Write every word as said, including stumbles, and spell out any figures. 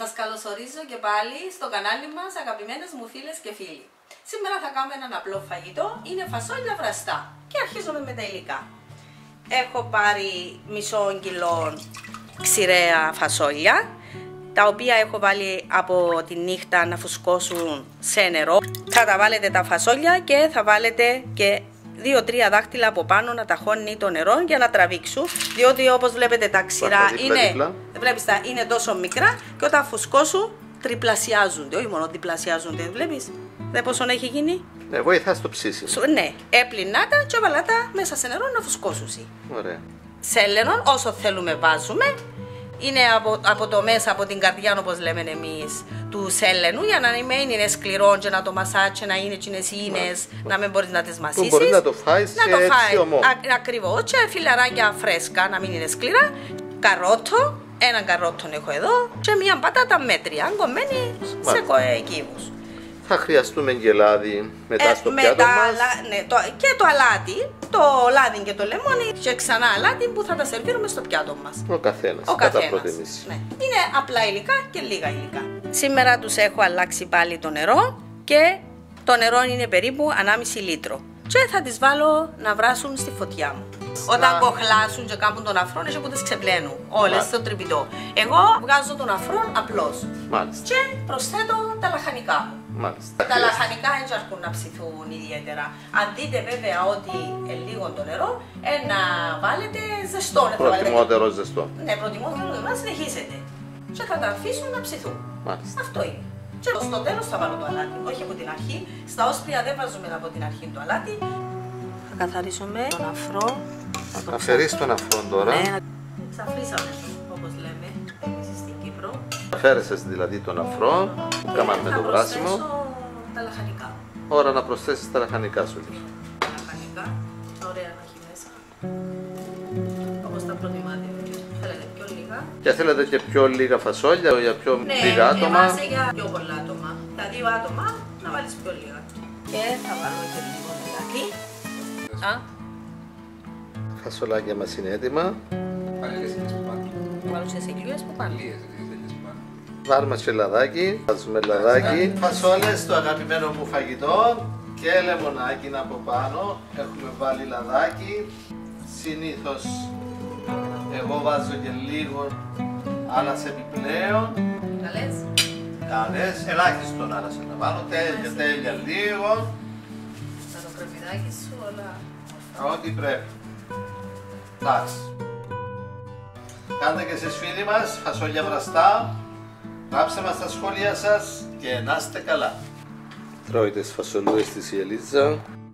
Σας καλωσορίζω και πάλι στο κανάλι μας, αγαπημένες μου φίλες και φίλοι. Σήμερα θα κάνουμε έναν απλό φαγητό, είναι φασόλια βραστά. Και αρχίζουμε με τα υλικά. Έχω πάρει μισό κιλό ξηρέα φασόλια, τα οποία έχω βάλει από τη νύχτα να φουσκώσουν σε νερό. Θα τα βάλετε τα φασόλια και θα βάλετε και δύο τρία δάχτυλα από πάνω να ταχώνει το νερό για να τραβήξουν, διότι όπως βλέπετε τα ξηρά δίπλα, είναι, δίπλα. Βλέπεις, τα, είναι τόσο μικρά και όταν φουσκώσουν τριπλασιάζονται, όχι μόνο διπλασιάζονται, βλέπεις, δεν πόσο έχει γίνει. Ναι, βοηθάς το ψήσι. Ναι, έπλυνά τα και έβαλα τα μέσα σε νερό να φουσκώσουν. Ωραία. Σέλενον όσο θέλουμε βάζουμε. Είναι από, από το μέσα, από την καρδιά, όπως λέμε εμείς, του σέλενου, για να μην είναι σκληρό και να το μασάτσε, να είναι τσινές ίνες, να μην μπορείς να τις μασίσεις. Μπορείς να το φάεις να το έτσι ομό. Ακριβώς, και φιλαράκια φρέσκα, να μην είναι σκληρά. Καρότο, έναν καρότο έχω εδώ και μία πατάτα μέτρια, κομμένη σε κύβους. Θα χρειαστούμε και λάδι μετά ε, στο με πιάτο τα, μας. Ναι, το, και το αλάτι, το λάδι και το λεμόνι και ξανά αλάτι που θα τα σερβίρουμε στο πιάτο μας. Ο καθένας, Ο καθένας. κατά προτιμήσει. Ναι. Είναι απλά υλικά και λίγα υλικά. Σήμερα τους έχω αλλάξει πάλι το νερό και το νερό είναι περίπου ενάμιση λίτρο. Και θα τις βάλω να βράσουν στη φωτιά μου. Στα... Όταν κοχλάσουν και κάπου τον αφρόν, έτσι που τις ξεπλένουν όλες στο τρυπητό. Εγώ βγάζω τον αφρόν απλώς. Μάλιστα. Και προσθέτω τα λαχανικά. Μάλιστα. Τα λαχανικά έτσι αρκούν να ψηθούν ιδιαίτερα. Αν δείτε βέβαια ότι ε, λίγο το νερό, ε, να βάλετε ζεστό. Προτιμότερο ζεστό. Ναι, προτιμότερο ζεστό. Να συνεχίσετε. Και θα τα αφήσουν να ψηθούν. Μάλιστα. Αυτό είναι. Και στο τέλος θα βάλω το αλάτι, όχι από την αρχή. Στα όσπρια δεν βάζουμε από την αρχή το αλάτι. Θα καθαρίσουμε τον αφρό. Θα αφαιρείς τον αφρό τώρα. Ναι. Ξαφρίσαμε, όπως λέμε, εμείς στην Κύπρο. Αφαίρεσες δηλαδή τον αφρό. Κάμαμε το βράσιμο. Θα προσθέσω τα λαχανικά. Ώρα να προσθέσεις τα λαχανικά σου. Τα λαχανικά, ωραία να έχει μέσα. Όπως τα προτιμάτε, θέλετε πιο λίγα. Και θέλετε και πιο λίγα φασόλια για πιο ναι, λίγα άτομα. Ναι, εμάς για πιο πολλά άτομα. Τα δύο άτομα να βάλεις πιο λίγα. Και θα βάλουμε και λίγο μελάκι. Α. Τα φασολάκια μας είναι έτοιμα. Βάλεις σε πάνω. Βάλεις σε κλειές που πάνω. Βάρουμε σε λαδάκι, βάζουμε λαδάκι. Φασόλες, το αγαπημένο μου φαγητό και λεμονάκι από πάνω. Έχουμε βάλει λαδάκι. Συνήθως εγώ βάζω και λίγο άλλας επιπλέον. Καλές. Καλές, ελάχιστον άλλας να βάλω. Τέλεια, τέλεια λίγο. Θα το κρεμμυδάκι σου όλα. Ό,τι πρέπει. Εντάξει. Κάντε και εσείς φίλοι μας, φασόλια βραστά. Γράψτε μας τα σχόλια σας και να είστε καλά. Τρώει τις φασολούδες της η Ελίζα.